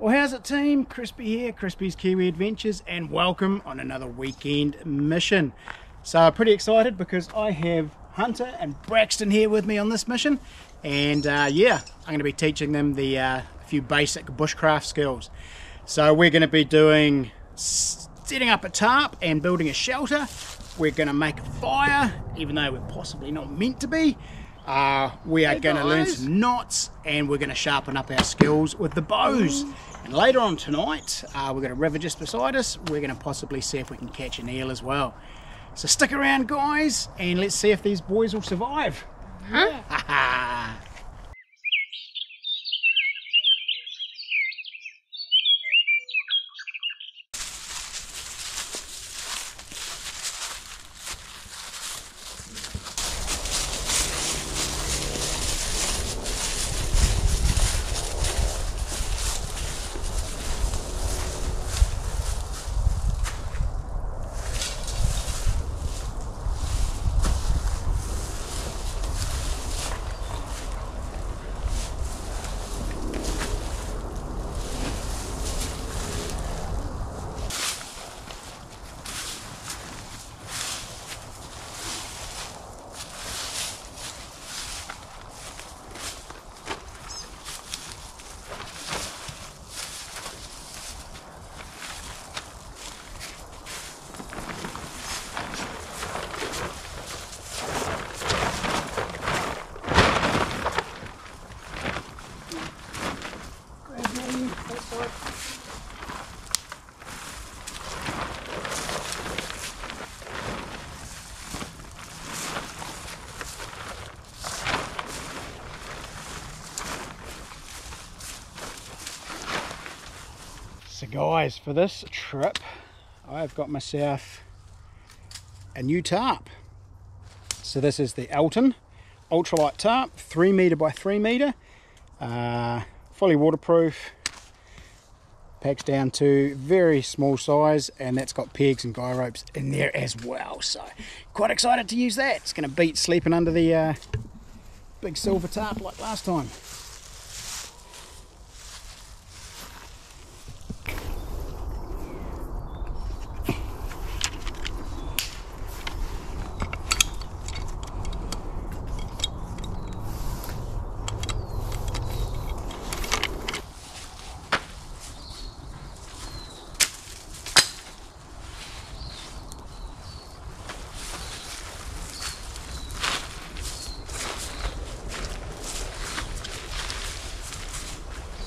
Well, how's it team? Crispy here, Crispy's Kiwi Adventures, and welcome on another weekend mission. So I'm pretty excited because I have Hunter and Braxton here with me on this mission, and yeah, I'm going to be teaching them the few basic bushcraft skills. So we're going to be doing setting up a tarp and building a shelter. We're going to make a fire, even though we're possibly not meant to be. We are going to learn some knots, and we're going to sharpen up our skills with the bows. And later on tonight, we've got a river just beside us. We're going to possibly see if we can catch an eel as well. So stick around, guys, and let's see if these boys will survive. Huh? So guys, for this trip, I've got myself a new tarp. So this is the Elton ultralight tarp, 3 meter by 3 meter, fully waterproof, packs down to very small size, and that's got pegs and guy ropes in there as well. So quite excited to use that. It's going to beat sleeping under the big silver tarp like last time.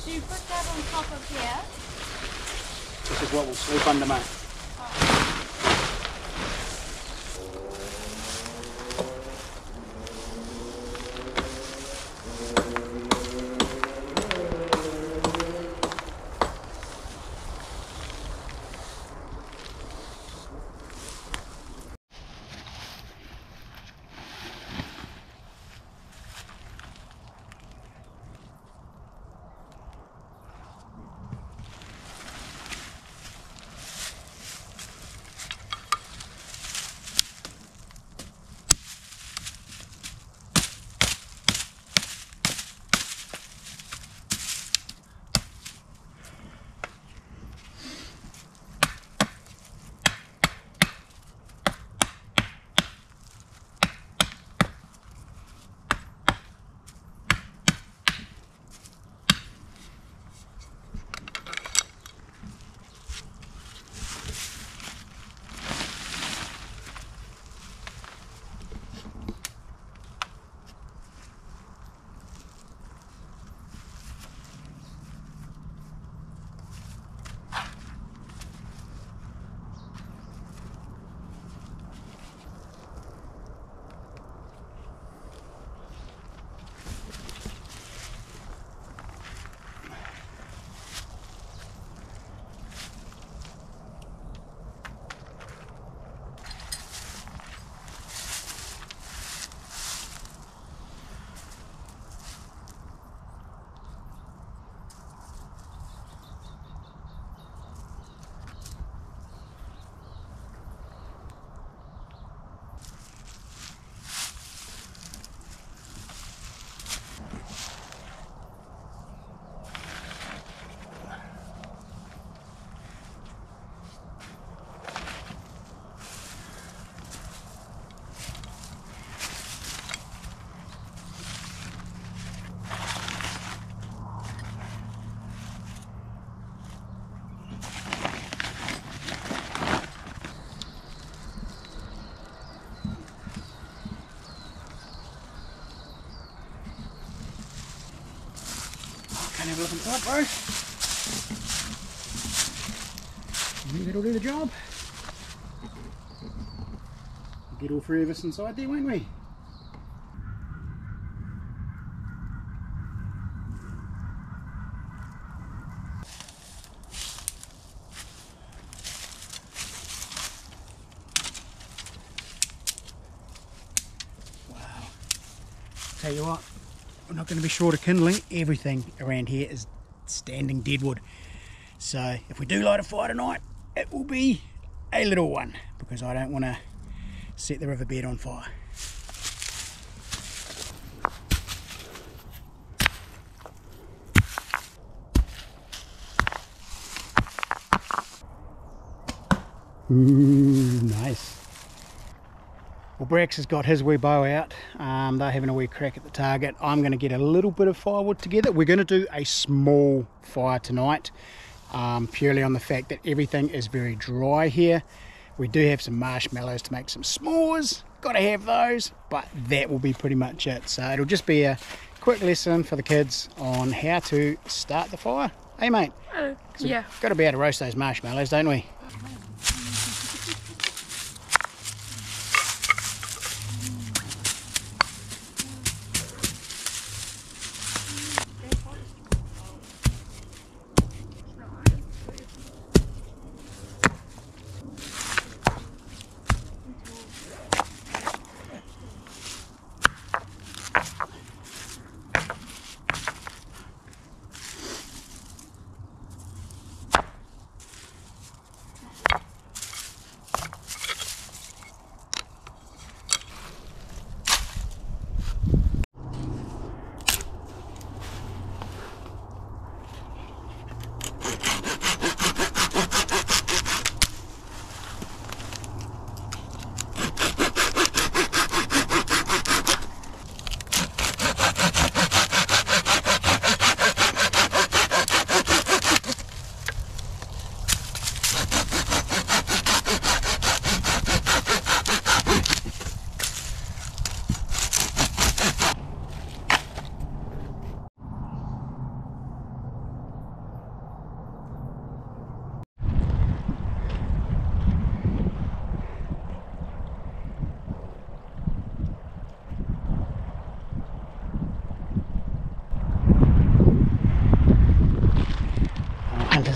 You put that on top of here. This is what will sleep under me. looking top, bro. Maybe that'll do the job. Get all three of us inside there, won't we? Tell you what, we're not going to be short of kindling. Everything around here is standing deadwood, so if we do light a fire tonight, it will be a little one, because I don't want to set the riverbed on fire. Nice. Well, Brax has got his wee bow out, they're having a wee crack at the target. I'm going to get a little bit of firewood together. We're going to do a small fire tonight, purely on the fact that everything is very dry here. We do have some marshmallows to make some s'mores, got to have those, but that will be pretty much it. So it'll just be a quick lesson for the kids on how to start the fire. Hey mate? Yeah. We've got to be able to roast those marshmallows, don't we?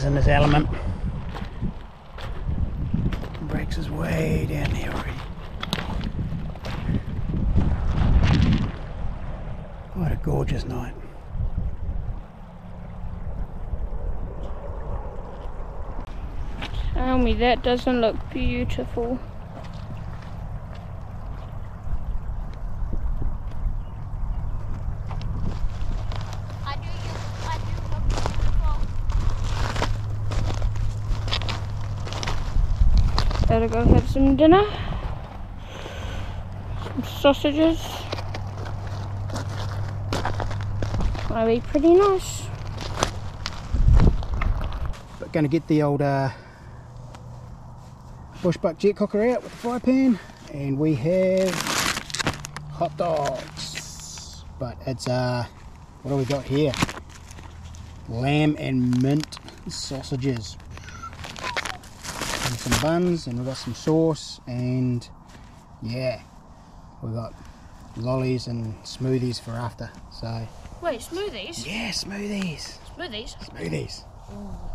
In his element. Brax is way down there already. What a gorgeous night. Tell me that doesn't look beautiful. Gotta go have some dinner, some sausages. That'll be pretty nice. But gonna get the old bushbuck jetcocker out with the fry pan, and we have hot dogs. But it's what do we got here? Lamb and mint sausages. Some buns, and we've got some sauce, and yeah, we've got lollies and smoothies for after. So wait, smoothies? Yeah, smoothies. Smoothies? Smoothies. Oh.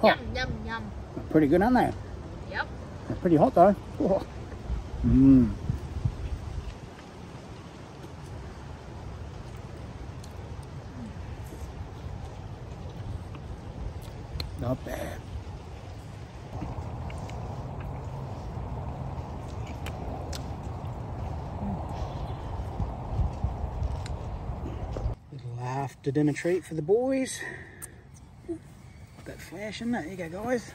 Hot. Yum, yum, yum. Pretty good, aren't they? Yep. They're pretty hot though. Mmm. Not bad. Little after dinner treat for the boys. flash, isn't it? Here you go, guys.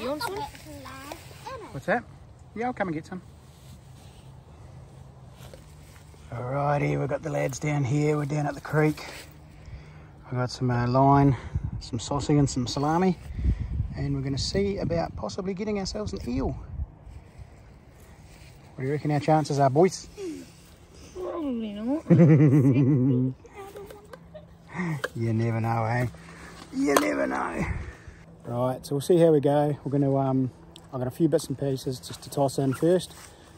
You want some? What's that? Yeah, I'll come and get some. Alrighty, we've got the lads down here. We're down at the creek. I've got some line, some sausage and some salami. And we're going to see about possibly getting ourselves an eel. What do you reckon our chances are, boys? Probably not. You never know, eh? You never know. Right, so we'll see how we go. We're going to, I've got a few bits and pieces just to toss in first.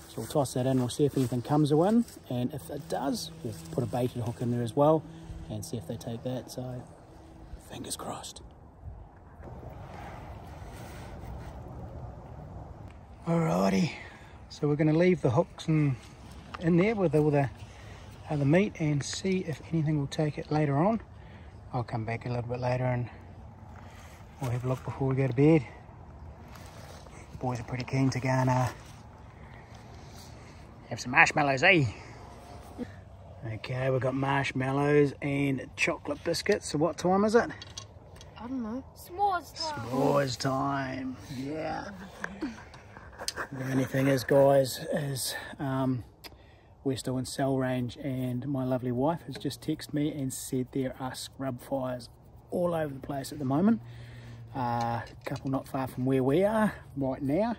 So we'll toss that in, we'll see if anything comes a win. And if it does, we'll put a baited hook in there as well and see if they take that. So, fingers crossed. Alrighty, so we're going to leave the hooks in there with all the other meat and see if anything will take it later on. I'll come back a little bit later and we'll have a look before we go to bed. The boys are pretty keen to go and have some marshmallows, eh? Okay, we've got marshmallows and chocolate biscuits. So what time is it? I don't know. S'mores time. S'mores time, yeah. The only thing is, guys, is we're still in cell range and my lovely wife has just texted me and said there are scrub fires all over the place at the moment. A couple not far from where we are right now,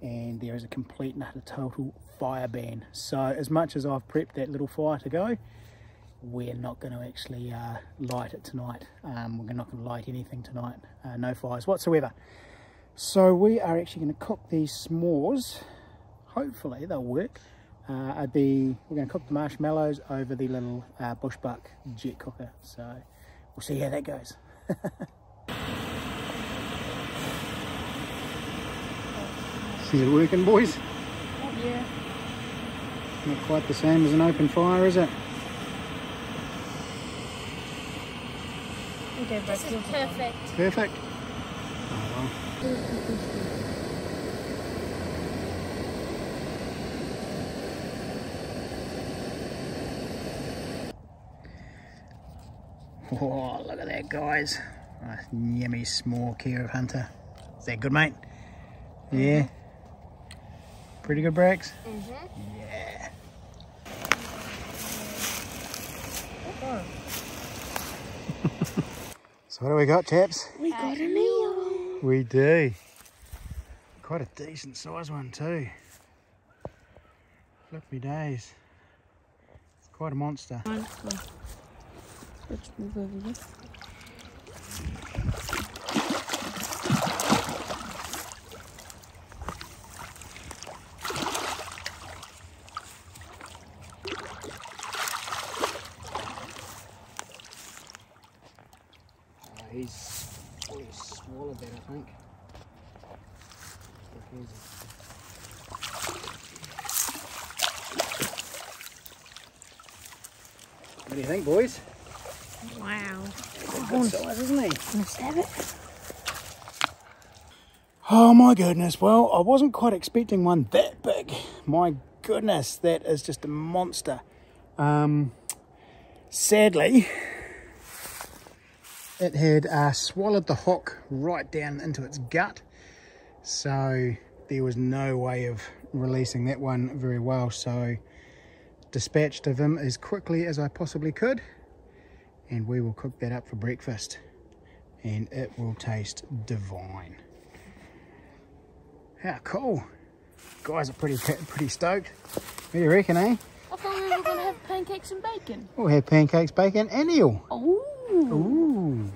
and there is a complete and utter total fire ban. So as much as I've prepped that little fire to go, we're not going to actually light it tonight. We're not going to light anything tonight, no fires whatsoever. So we are actually going to cook these s'mores. Hopefully they'll work. We're going to cook the marshmallows over the little Bushbuck jetcocker. So we'll see how that goes. Is it working, boys? Yeah. Not quite the same as an open fire, is it? Okay, this is perfect. Perfect. Oh, well. Whoa, look at that, guys. Nice yummy s'more care of Hunter. Is that good, mate? Yeah. Pretty good, Brax? Mm-hmm. Yeah. Oh. So what do we got, chaps? We got an eel. We do. Quite a decent size one too. Flip me days. It's quite a monster. Let's move over here. What do you think, boys? Wow. That's a good size, isn't he? Can I stab it? Oh my goodness, well, I wasn't quite expecting one that big. My goodness, that is just a monster. Sadly, it had swallowed the hook right down into its gut. So there was no way of releasing that one very well. So dispatched of him as quickly as I possibly could. And we will cook that up for breakfast. And it will taste divine. How cool. Guys are pretty stoked. What do you reckon, eh? I thought we were going to have pancakes and bacon. We'll have pancakes, bacon and eel. Ooh. Ooh.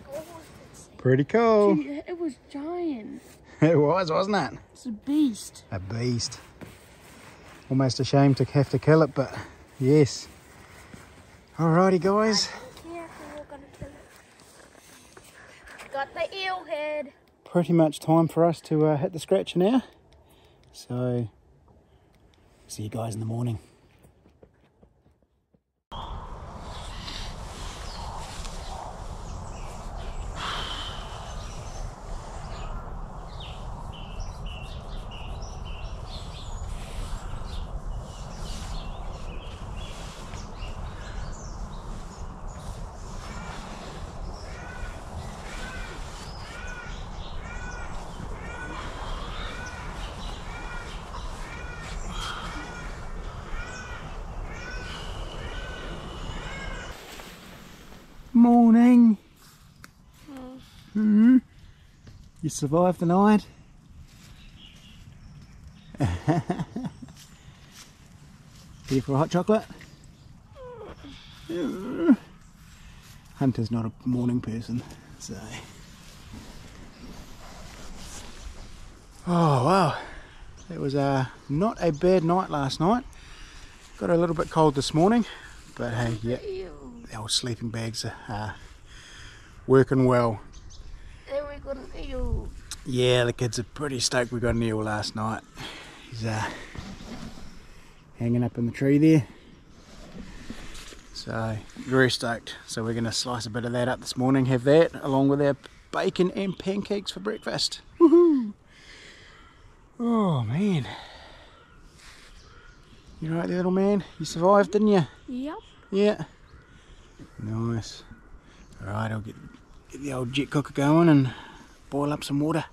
Pretty cool. Gee, it was giant. It was, wasn't it? It's a beast. A beast. Almost ashamed to have to kill it, but yes. Alrighty, guys. I don't care if you're gonna kill it. Got the eel head. Pretty much time for us to hit the scratcher now. So, see you guys in the morning. You survived the night. Here for a hot chocolate. Hunter's not a morning person, so. Oh wow, it was not a bad night last night. Got a little bit cold this morning, but hey, yeah, our sleeping bags are working well. And we got an eel. Yeah, the kids are pretty stoked we got an eel last night. He's hanging up in the tree there. So, very stoked. So we're going to slice a bit of that up this morning, have that along with our bacon and pancakes for breakfast. Woohoo! Oh man. You right there, little man? You survived, didn't you? Yep. Yeah. Nice. Alright, I'll get the old jet cooker going and boil up some water.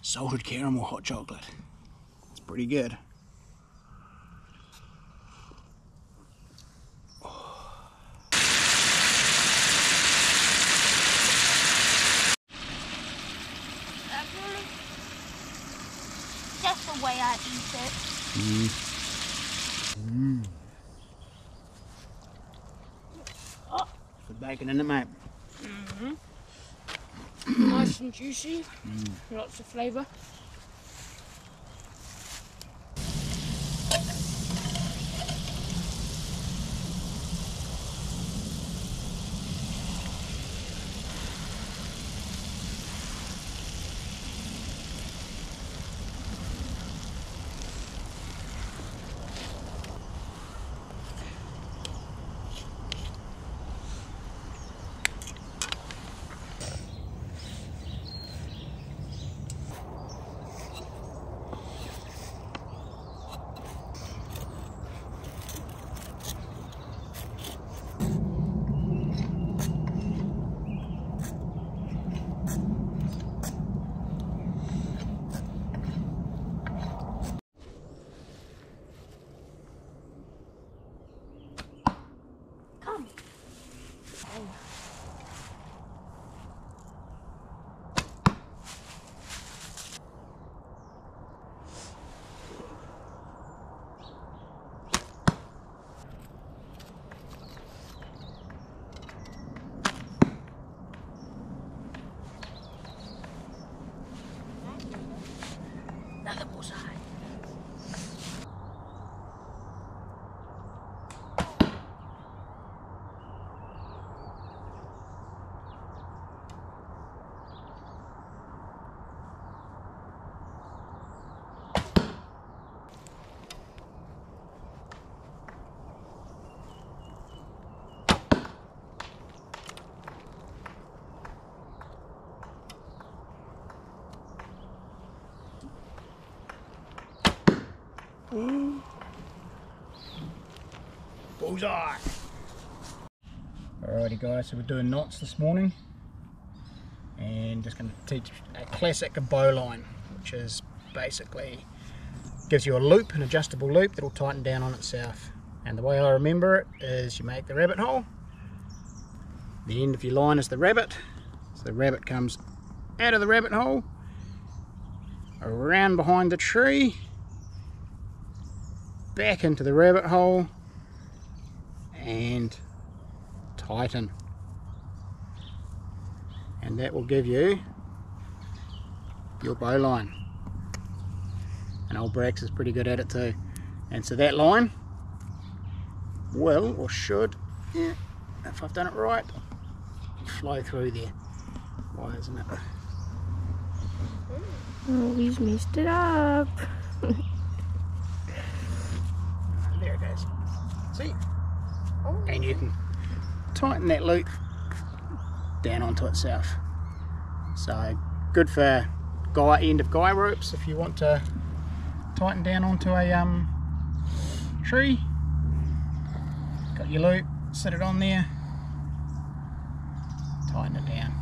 Salted caramel hot chocolate. It's pretty good. Oh. That's the way I eat it. Mm. Mm. Oh. Good bacon in it, mate. Mm-hmm. Nice and juicy, lots of flavour. Ooh. Bullseye! Alrighty guys, so we're doing knots this morning and just going to teach a classic bowline, which is basically gives you a loop, an adjustable loop that'll tighten down on itself. And the way I remember it is you make the rabbit hole, the end of your line is the rabbit, so the rabbit comes out of the rabbit hole, around behind the tree, back into the rabbit hole and tighten, and that will give you your bow line. And old Brax is pretty good at it too. And so that line will, or should, yeah, if I've done it right, flow through there. Why isn't it? Oh, we've messed it up. See? And you can tighten that loop down onto itself. So good for guy end of guy ropes if you want to tighten down onto a tree. Got your loop, set it on there, tighten it down.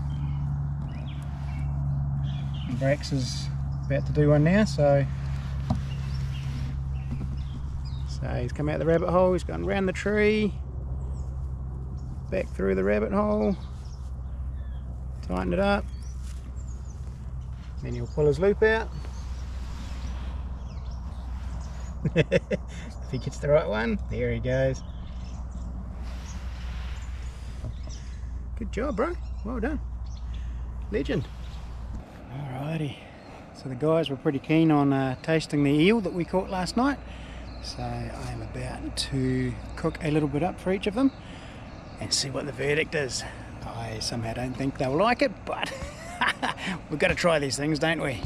And Brax is about to do one now, so he's come out the rabbit hole, he's gone round the tree, back through the rabbit hole, tighten it up, then he'll pull his loop out. If he gets the right one, there he goes. Good job, bro, well done, legend. Alrighty, so the guys were pretty keen on tasting the eel that we caught last night, so I'm about to cook a little bit up for each of them and see what the verdict is. I somehow don't think they'll like it, but we've got to try these things, don't we?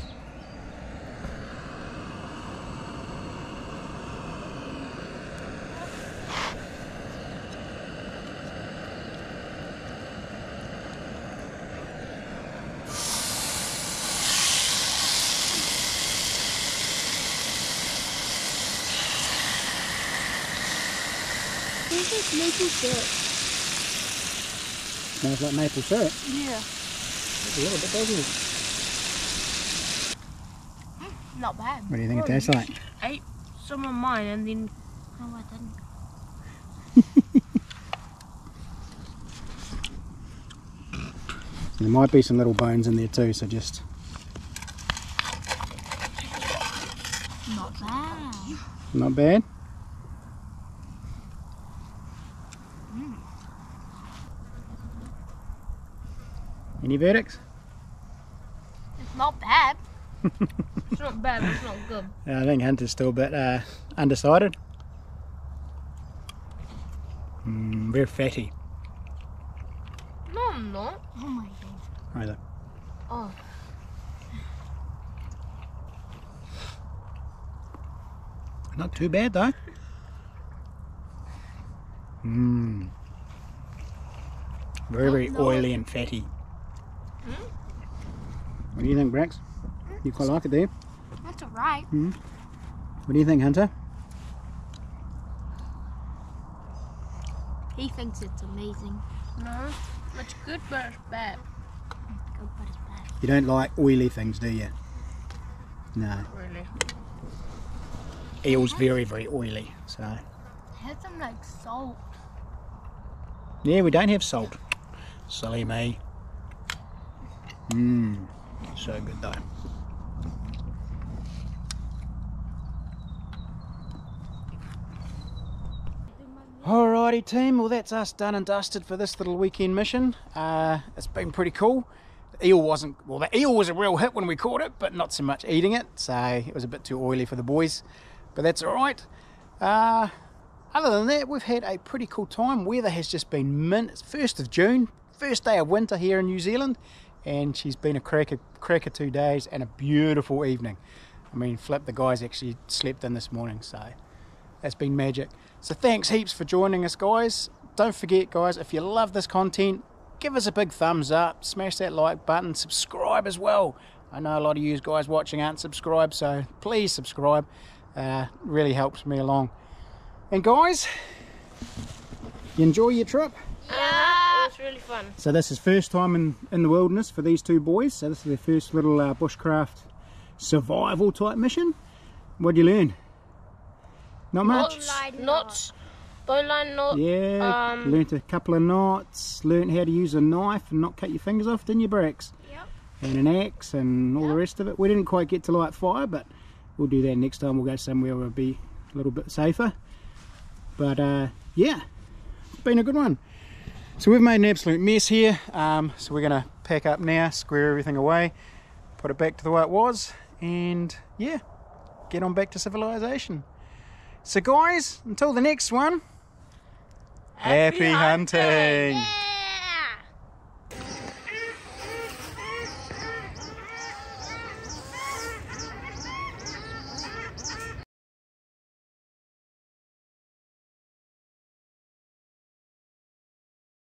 This is maple syrup. Smells like maple syrup? Yeah. It's a little bit, doesn't it? Not bad. What do you think it tastes like? I ate some of mine and then... Oh, I didn't. There might be some little bones in there too, so just... Not bad. Not bad? Any verdicts? It's not bad. It's not bad, but it's not good. I think Hunter's still a bit undecided. Very fatty. No, I'm not. Oh my god. Right there. Oh. Not too bad though. Very oily and fatty. What do you think, Brax? You quite like it there? That's alright. What do you think, Hunter? He thinks it's amazing. No, it's good but it's bad. It's good but it's bad. You don't like oily things, do you? No. Not really. Eel's very, very oily, so... Have them like salt. Yeah, we don't have salt. Silly me. So good though. Alrighty team, well that's us done and dusted for this little weekend mission. It's been pretty cool. The eel wasn't, well the eel was a real hit when we caught it, but not so much eating it, so it was a bit too oily for the boys, but that's alright. Other than that, we've had a pretty cool time. Weather has just been mint. It's 1st of June, first day of winter here in New Zealand. And she's been a cracker 2 days and a beautiful evening. I mean, flip, the guys actually slept in this morning, so that's been magic. So thanks heaps for joining us, guys. Don't forget, guys, if you love this content, give us a big thumbs up, smash that like button, subscribe as well. I know a lot of you guys watching aren't subscribed, so please subscribe. Really helps me along. And guys, you enjoy your trip? Yeah. It's really fun. So this is first time in the wilderness for these two boys, so this is their first little bushcraft survival type mission. What do you learn? Not much? Knots, bowline knot. Yeah, learnt a couple of knots, learnt how to use a knife and not cut your fingers off, didn't you, Brax? Yep. And an axe and all the rest of it. We didn't quite get to light fire, but we'll do that next time. We'll go somewhere where it'll be a little bit safer. But yeah, it's been a good one. So we've made an absolute mess here, so we're going to pack up now, square everything away, put it back to the way it was, and yeah, get on back to civilization. So guys, until the next one, happy hunting!